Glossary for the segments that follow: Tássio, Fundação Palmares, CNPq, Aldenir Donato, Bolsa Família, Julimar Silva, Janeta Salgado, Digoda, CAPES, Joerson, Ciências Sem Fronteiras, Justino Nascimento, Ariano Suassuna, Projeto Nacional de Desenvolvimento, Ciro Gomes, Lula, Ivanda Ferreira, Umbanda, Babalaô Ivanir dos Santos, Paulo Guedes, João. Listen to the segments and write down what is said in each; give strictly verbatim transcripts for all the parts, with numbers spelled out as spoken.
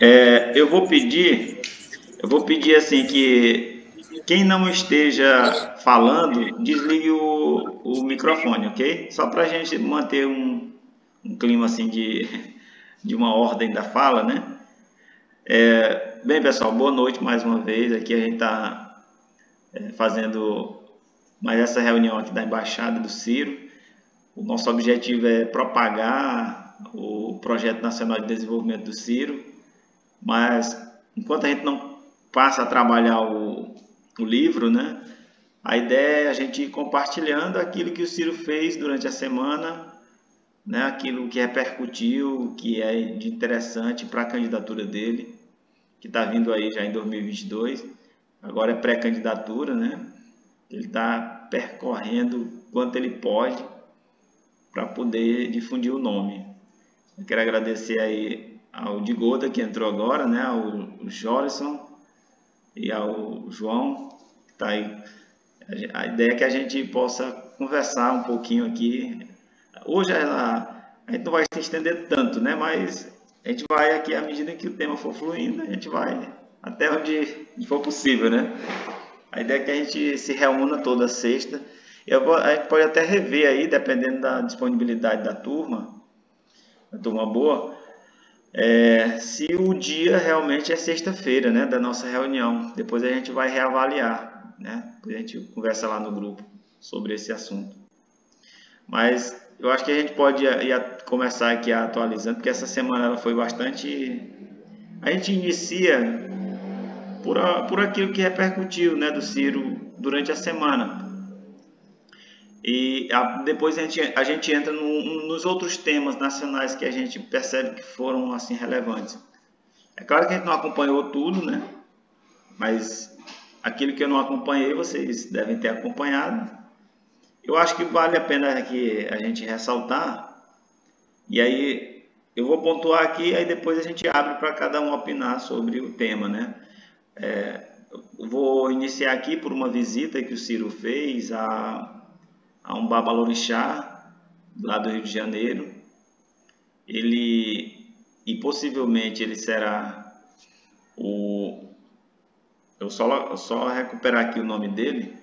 É, eu vou pedir, eu vou pedir assim que quem não esteja falando, desligue o, o microfone, ok? Só para a gente manter um, um clima assim de, de uma ordem da fala, né? É, bem, pessoal, boa noite mais uma vez. Aqui a gente está é, fazendo mais essa reunião aqui da Embaixada do Ciro. O nosso objetivo é propagar o Projeto Nacional de Desenvolvimento do Ciro, mas enquanto a gente não passa a trabalhar o, o livro, né, a ideia é a gente ir compartilhando aquilo que o Ciro fez durante a semana, né, aquilo que repercutiu, que é de interessante para a candidatura dele, que está vindo aí já em dois mil e vinte e dois, agora é pré-candidatura, né? Ele está percorrendo quanto ele pode para poder difundir o nome. Eu quero agradecer aí ao Digoda, que entrou agora, né? Ao Joerson e ao João, que está aí. A ideia é que a gente possa conversar um pouquinho aqui. Hoje a, a gente não vai se estender tanto, né? Mas a gente vai aqui, à medida que o tema for fluindo, a gente vai até onde for possível, né? A ideia é que a gente se reúna toda sexta. Eu vou, a gente pode até rever aí, dependendo da disponibilidade da turma, da turma boa, é, se o dia realmente é sexta-feira, né, da nossa reunião. Depois a gente vai reavaliar, né? Depois a gente conversa lá no grupo sobre esse assunto. Mas eu acho que a gente pode ir a, começar aqui a atualizando, porque essa semana ela foi bastante... A gente inicia... Por, por aquilo que repercutiu, né, do Ciro durante a semana. E a, depois a gente, a gente entra no, nos outros temas nacionais que a gente percebe que foram assim, relevantes. É claro que a gente não acompanhou tudo, né? Mas aquilo que eu não acompanhei, vocês devem ter acompanhado. Eu acho que vale a pena que a gente ressaltar. E aí eu vou pontuar aqui, aí depois a gente abre para cada um opinar sobre o tema, né? É, vou iniciar aqui por uma visita que o Ciro fez a, a um babalorixá lá do Rio de Janeiro. Ele, e possivelmente ele será o... Eu só, só recuperar aqui o nome dele.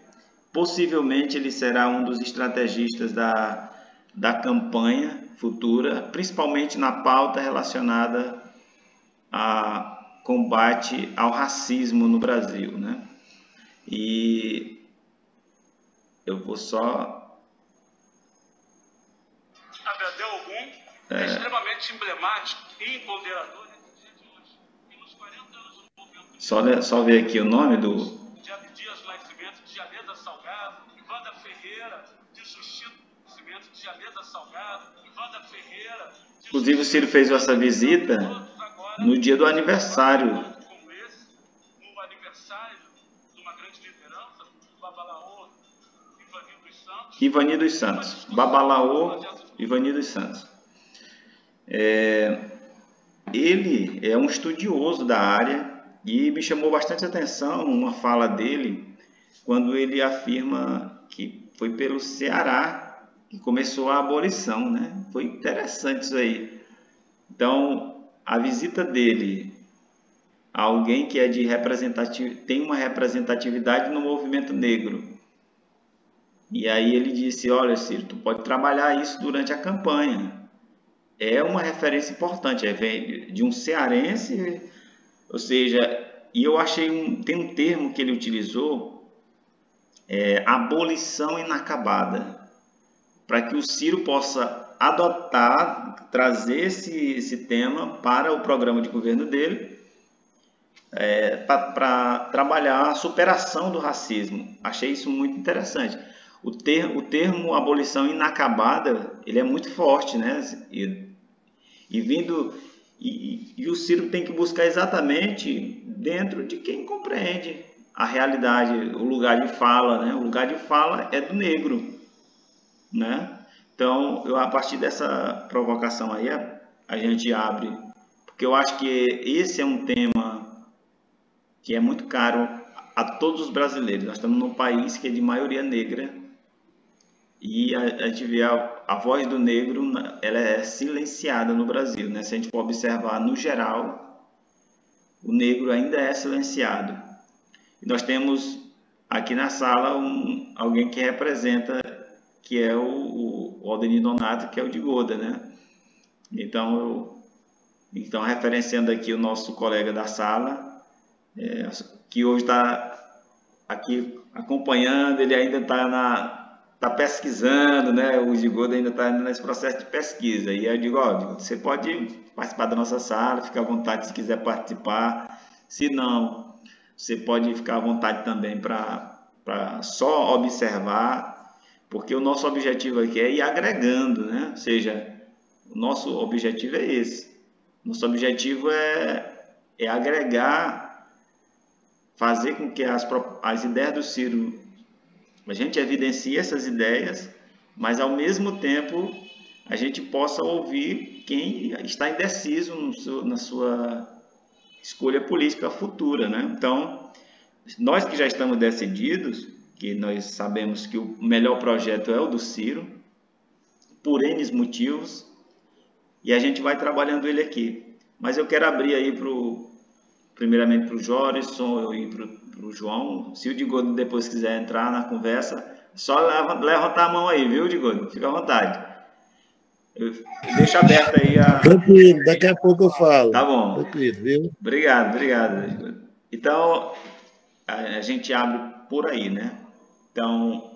Possivelmente ele será um dos estrategistas da, da campanha futura, principalmente na pauta relacionada a... combate ao racismo no Brasil, né? E eu vou só... Até algum é extremamente emblemático e empoderador nesse dia de hoje. E nos quarenta anos do movimento... Só, só ver aqui o nome do... Diário Dias Nascimento, de Janeta Salgado, Ivanda Ferreira, de Justino Nascimento, de Janeta Salgado, Ivanda Ferreira... Inclusive o Ciro fez essa visita... No dia do aniversário. Como esse, no aniversário de uma grande liderança, o Babalaô Ivanir dos Santos. Ivanir dos Santos. Babalaô Ivanir dos Santos. É, ele é um estudioso da área e me chamou bastante atenção uma fala dele quando ele afirma que foi pelo Ceará que começou a abolição, né? Foi interessante isso aí. Então, a visita dele a alguém que é de representatividade, tem uma representatividade no movimento negro. E aí ele disse, olha, Ciro, tu pode trabalhar isso durante a campanha. É uma referência importante, é de um cearense, ou seja, e eu achei, um, tem um termo que ele utilizou, é, abolição inacabada, para que o Ciro possa adotar, trazer esse, esse tema para o programa de governo dele, é, para trabalhar a superação do racismo. Achei isso muito interessante. O, ter, o termo abolição inacabada, ele é muito forte, né? E, e, vindo, e, e o Ciro tem que buscar exatamente dentro de quem compreende a realidade, o lugar de fala, né? O lugar de fala é do negro, né? Então, eu, a partir dessa provocação aí, a, a gente abre, porque eu acho que esse é um tema que é muito caro a todos os brasileiros. Nós estamos num país que é de maioria negra e a, a gente vê a, a voz do negro, ela é silenciada no Brasil, né? Se a gente for observar no geral, o negro ainda é silenciado. E nós temos aqui na sala um, alguém que representa, que é o, o Aldenir Donato, que é o Digoda, né? Então, eu, então, referenciando aqui o nosso colega da sala, é, que hoje está aqui acompanhando, ele ainda está tá pesquisando, né? O Digoda ainda está nesse processo de pesquisa. E eu digo, ó, Digoda, você pode participar da nossa sala, fica à vontade se quiser participar. Se não, você pode ficar à vontade também para só observar, porque o nosso objetivo aqui é ir agregando, né? Ou seja, o nosso objetivo é esse. Nosso objetivo é, é agregar, fazer com que as, as ideias do Ciro, a gente evidencie essas ideias, mas ao mesmo tempo a gente possa ouvir quem está indeciso no seu, na sua escolha política futura, né? Então, nós que já estamos decididos, que nós sabemos que o melhor projeto é o do Ciro, por N motivos, e a gente vai trabalhando ele aqui. Mas eu quero abrir aí, pro, primeiramente, para o Joerson e para o João. Se o Digoda depois quiser entrar na conversa, só levantar a mão aí, viu, Digoda? Fica à vontade. Deixa aberta aí a... Tranquilo, daqui a pouco eu falo. Tá bom. Tranquilo, viu? Obrigado, obrigado. Então, a gente abre por aí, né? Então,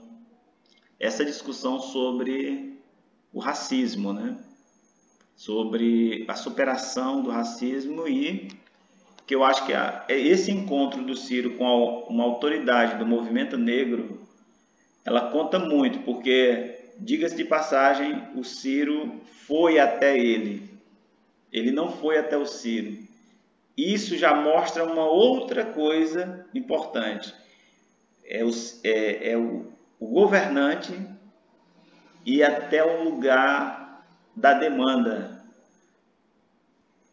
essa discussão sobre o racismo, né? Sobre a superação do racismo e que eu acho que esse encontro do Ciro com uma autoridade do movimento negro, ela conta muito, porque... Diga-se de passagem, o Ciro foi até ele. Ele não foi até o Ciro. Isso já mostra uma outra coisa importante. É o, é, é o, o governante ir até o lugar da demanda.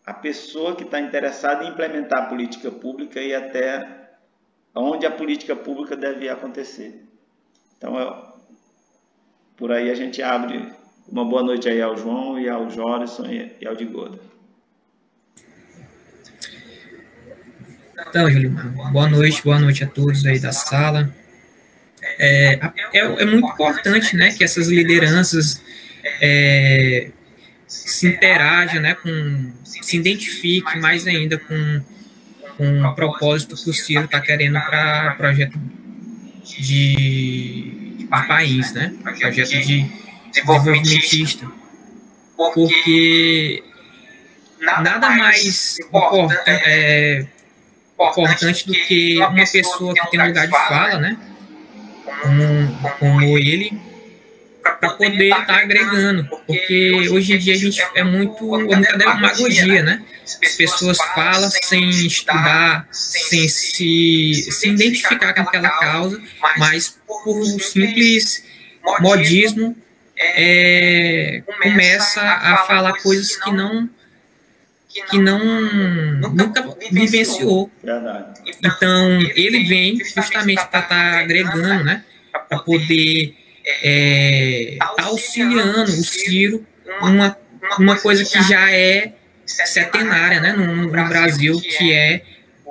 A pessoa que está interessada em implementar a política pública e até onde a política pública deve acontecer. Então, é... Por aí a gente abre. Uma boa noite aí ao João e ao Joerson e ao Digoda. Então, Julimar, boa noite, boa noite a todos aí da sala. É, é, é muito importante, né, que essas lideranças é, se interajam, né, com, se identifiquem mais ainda com, com o propósito que o Ciro está querendo para o projeto de... país, né? Projeto de desenvolvimentista. Porque nada mais importa, é, importante do que uma pessoa que tem um lugar de fala, né? Como, como ele, para poder estar tá agregando. Porque hoje em dia a gente é muito, muita demagogia, né? As pessoas falam sem estudar, sem se, se identificar com aquela causa, mas por um simples modismo, é, começa a falar coisas que não, que não nunca vivenciou. Então, ele vem justamente para estar agregando, né, para poder é, tá auxiliando o Ciro, uma, uma coisa que já é setenária, né, no, no Brasil, que é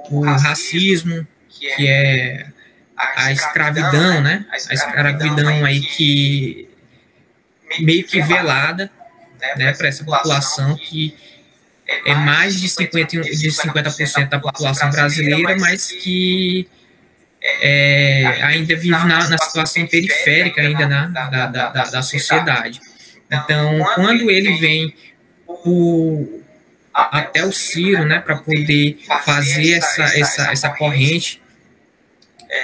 o racismo, que é... a escravidão, né? A escravidão aí que meio que velada, né, para essa população que é mais de cinquenta por cento da população brasileira, mas que é, ainda vive na, na situação periférica ainda na, da, da, da, da sociedade. Então, quando ele vem o, até o Ciro, né, para poder fazer essa, essa, essa corrente,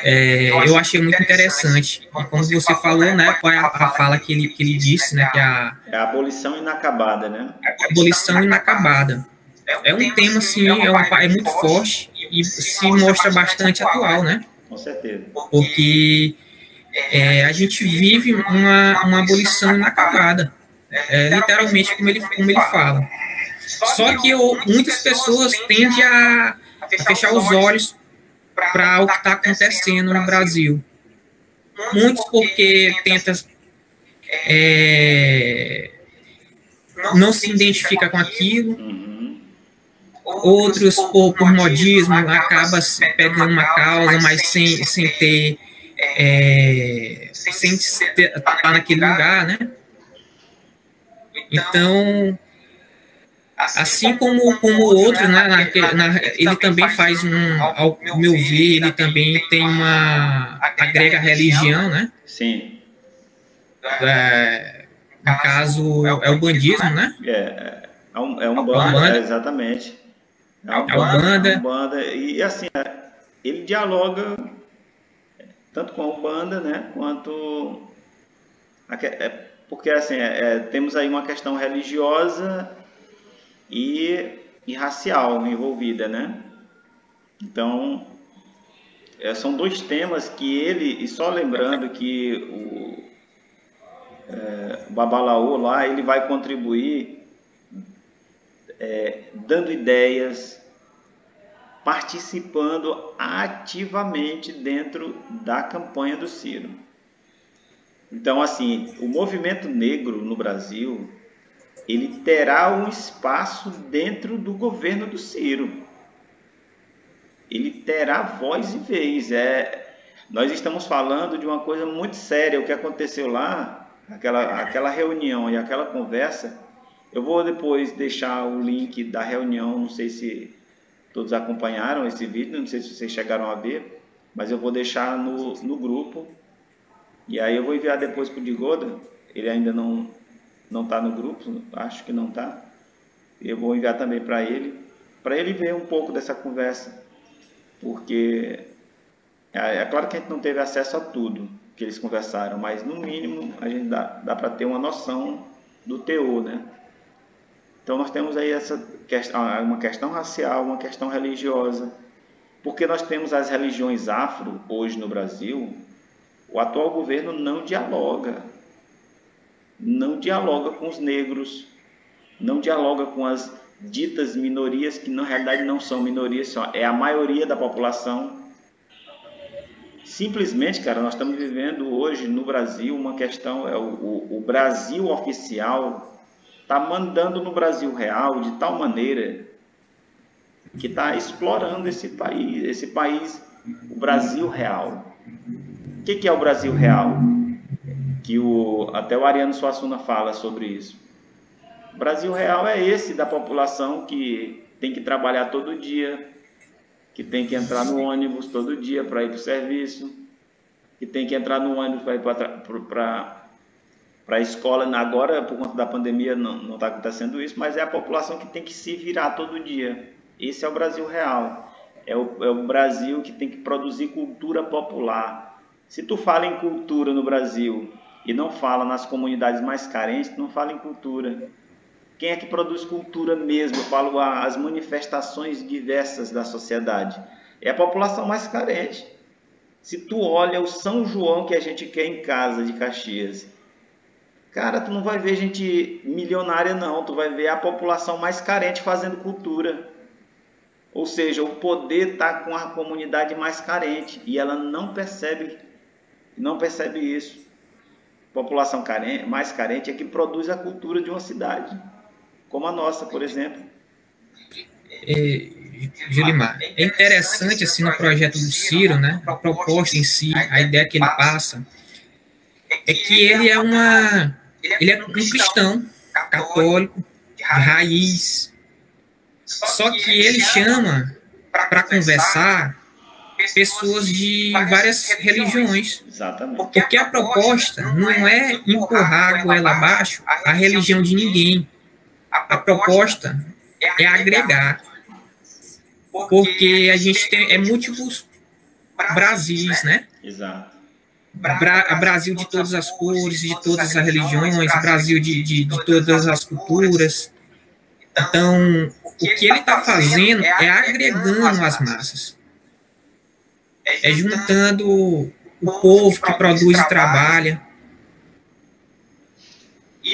É, eu achei muito interessante. E como você falou, né, qual é a, a fala que ele, que ele disse, né, que a, é a abolição inacabada, né? A abolição inacabada. É um tema, assim, é, uma, é muito forte e se mostra bastante atual, né? Com certeza. Porque é, a gente vive uma, uma abolição inacabada, é, literalmente, como ele, como ele fala. Só que eu, muitas pessoas tendem a, a fechar os olhos para o que está acontecendo no Brasil. Muitos porque tentam... É, não se identifica com aquilo. Outros, por, por modismo, acaba pegando uma causa, mas sem, sem ter... É, sem estar naquele lugar, né? Então... Assim como como outro, né, na, na, ele também faz um, ao meu ver, ele também tem uma agrega religião, né? Sim. É, no caso é o bandismo, né? É, é um é um banda, exatamente. É um banda e assim ele dialoga tanto com a Umbanda, né, quanto a, é, porque assim é, temos aí uma questão religiosa E, e racial envolvida, né? Então, é, são dois temas que ele, e só lembrando que o é, Babalaô lá, ele vai contribuir é, dando ideias, participando ativamente dentro da campanha do Ciro. Então, assim, o movimento negro no Brasil... ele terá um espaço dentro do governo do Ciro. Ele terá voz e vez. É, nós estamos falando de uma coisa muito séria. O que aconteceu lá, aquela, aquela reunião e aquela conversa, eu vou depois deixar o link da reunião, não sei se todos acompanharam esse vídeo, não sei se vocês chegaram a ver, mas eu vou deixar no, no grupo. E aí eu vou enviar depois para o Digoda, ele ainda não... não está no grupo, acho que não está. Eu vou enviar também para ele, para ele ver um pouco dessa conversa, porque é, é claro que a gente não teve acesso a tudo que eles conversaram, mas no mínimo a gente dá, dá para ter uma noção do teor, né? Então nós temos aí essa questão, uma questão racial, uma questão religiosa, porque nós temos as religiões afro hoje no Brasil, o atual governo não dialoga. Não dialoga com os negros, não dialoga com as ditas minorias, que na realidade não são minorias, é a maioria da população. Simplesmente, cara, nós estamos vivendo hoje no Brasil uma questão, é o, o, o Brasil oficial está mandando no Brasil real de tal maneira que está explorando esse país, esse país, o Brasil real. O que, que é o Brasil real? Que o, até o Ariano Suassuna fala sobre isso. O Brasil real é esse da população que tem que trabalhar todo dia, que tem que entrar no ônibus todo dia para ir para o serviço, que tem que entrar no ônibus para ir para a escola. Agora, por conta da pandemia, não está acontecendo isso, mas é a população que tem que se virar todo dia. Esse é o Brasil real. É o, é o Brasil que tem que produzir cultura popular. Se tu fala em cultura no Brasil... e não fala nas comunidades mais carentes, não fala em cultura. Quem é que produz cultura mesmo? Eu falo as manifestações diversas da sociedade. É a população mais carente. Se tu olha o São João que a gente quer em casa de Caxias, cara, tu não vai ver gente milionária não, tu vai ver a população mais carente fazendo cultura. Ou seja, o poder está com a comunidade mais carente e ela não percebe, não percebe isso. População carente, mais carente é que produz a cultura de uma cidade, como a nossa, por exemplo. É, Julimar, é interessante assim no projeto do Ciro, né? A proposta em si, a ideia que ele passa, é que ele é uma, ele é um cristão católico de raiz. Só que ele chama para conversar pessoas de várias religiões. Exatamente. Porque a proposta não é empurrar a goela abaixo a religião de ninguém. A proposta é agregar. Porque a gente tem é múltiplos Brasis, né? Exato. Bra Brasil de todas as cores, de todas as religiões, Brasil de, de, de todas as culturas. Então, o que ele está fazendo é agregando as massas. É juntando o povo que produz e trabalha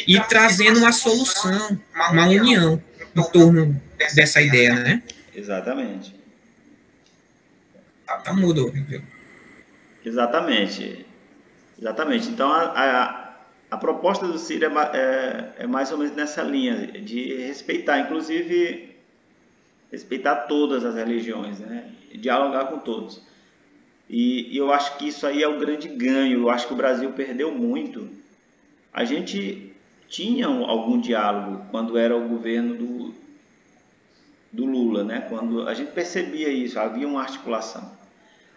e trazendo uma solução, uma união em torno dessa ideia, né? Exatamente. Tá mudo. Exatamente. Exatamente. Então, a, a, a proposta do Ciro é, é, é mais ou menos nessa linha, de respeitar, inclusive, respeitar todas as religiões, né? Dialogar com todos. E, e eu acho que isso aí é o grande ganho. Eu acho que o Brasil perdeu muito. A gente tinha algum diálogo quando era o governo do, do Lula, né? Quando a gente percebia isso, havia uma articulação.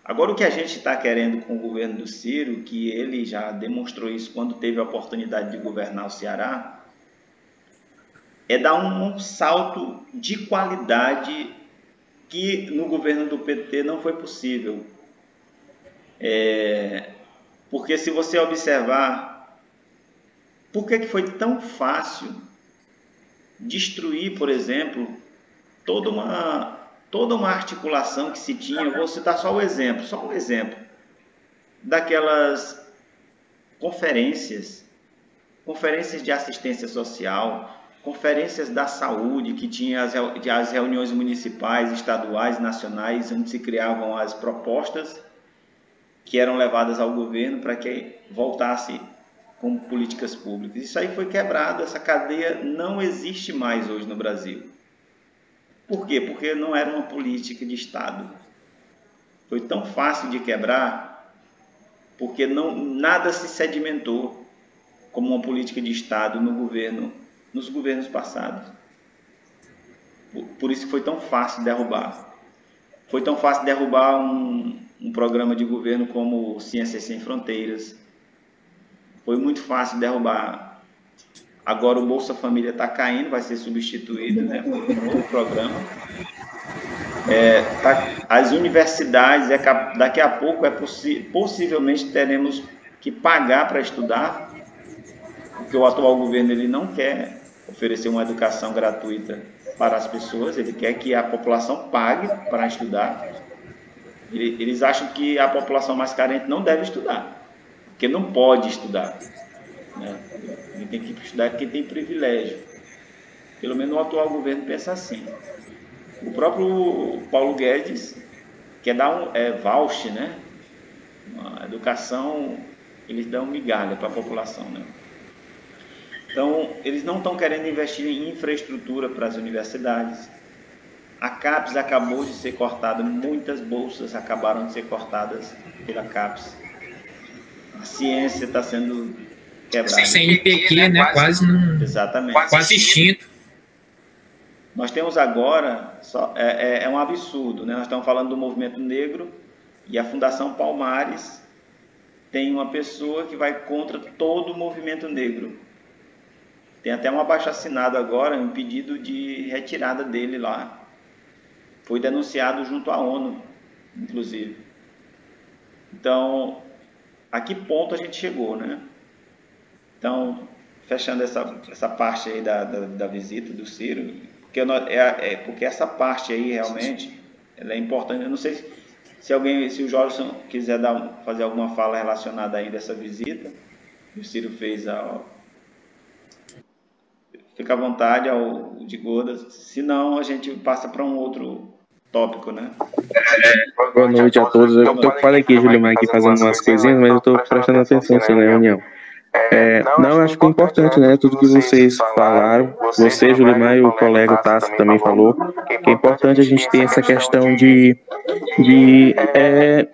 Agora, o que a gente está querendo com o governo do Ciro, que ele já demonstrou isso quando teve a oportunidade de governar o Ceará, é dar um salto de qualidade que no governo do P T não foi possível. É, porque se você observar, por que que foi tão fácil destruir, por exemplo, toda uma, toda uma articulação que se tinha? Eu vou citar só um exemplo, só um exemplo, daquelas conferências, conferências de assistência social, conferências da saúde, que tinha as, as reuniões municipais, estaduais, nacionais, onde se criavam as propostas que eram levadas ao governo para que voltasse com políticas públicas. Isso aí foi quebrado, essa cadeia não existe mais hoje no Brasil. Por quê? Porque não era uma política de Estado. Foi tão fácil de quebrar, porque não, nada se sedimentou como uma política de Estado no governo, nos governos passados. Por, por isso que foi tão fácil derrubar. Foi tão fácil derrubar um... um programa de governo como Ciências Sem Fronteiras. Foi muito fácil derrubar. Agora o Bolsa Família está caindo, vai ser substituído, né, por um novo programa. É, tá, as universidades, é, daqui a pouco, é possi possivelmente teremos que pagar para estudar, porque o atual governo ele não quer oferecer uma educação gratuita para as pessoas, ele quer que a população pague para estudar. Eles acham que a população mais carente não deve estudar, porque não pode estudar, né? Ele tem que estudar porque tem privilégio. Pelo menos o atual governo pensa assim. O próprio Paulo Guedes quer dar um é, voucher, né? Uma educação, eles dão migalha para a população, né? Então, eles não estão querendo investir em infraestrutura para as universidades. A CAPES acabou de ser cortada, muitas bolsas acabaram de ser cortadas pela CAPES. A ciência está sendo quebrada. C N P Q, né? Quase, não... Exatamente. Quase extinto. Nós temos agora, só, é, é, é um absurdo, né? Nós estamos falando do movimento negro e a Fundação Palmares tem uma pessoa que vai contra todo o movimento negro. Tem até um abaixo-assinado agora, um pedido de retirada dele lá. Foi denunciado junto à ONU, inclusive. Então, a que ponto a gente chegou, né? Então, fechando essa, essa parte aí da, da, da visita do Ciro, porque, é, é, porque essa parte aí realmente ela é importante. Eu não sei se, se alguém, se o Joerson quiser dar, fazer alguma fala relacionada ainda a essa visita que o Ciro fez ao... Fica à vontade ao Digoda, senão a gente passa para um outro tópico, né? Boa noite a todos. Eu estou ocupado aqui, Julimar, aqui fazendo umas coisinhas, mas eu estou prestando atenção assim, na reunião. É, não, acho que é importante, né? Tudo que vocês falaram, você, Julimar, e o colega Tássio também falou, que é importante a gente ter essa questão de... de é,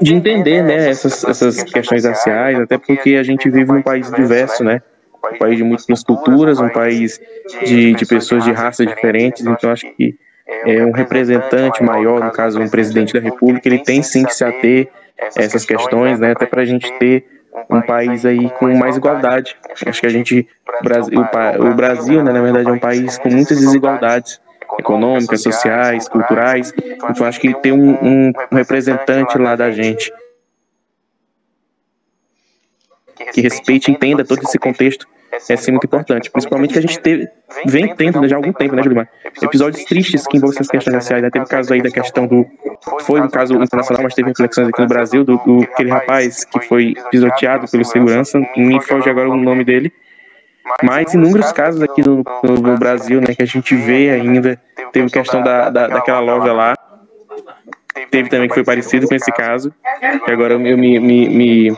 de entender, né, essas, essas questões raciais, até porque a gente vive num país diverso, né? Um país de muitas culturas, um país de, de pessoas de raças diferentes, então acho que é um representante maior, no caso um presidente da república, ele tem sim que se ater a essas questões, né, até para a gente ter um país aí com mais igualdade. Acho que a gente, o Brasil, o Brasil né, na verdade é um país com muitas desigualdades econômicas, sociais, culturais, então acho que ter um, um representante lá da gente que respeite e entenda todo esse contexto é sim muito importante, principalmente que a gente teve, vem tendo já há algum tempo, né, Julimar? Episódios tristes que envolvem essas questões raciais, né? Teve o caso aí da questão do... Foi um caso internacional, mas teve reflexões aqui no Brasil, do, do aquele rapaz que foi pisoteado pelo segurança, me foge agora o nome dele, mas inúmeros casos aqui no, no Brasil, né, que a gente vê ainda, teve a questão da, da, daquela loja lá, teve também que foi parecido com esse caso, e agora eu me, me, me, me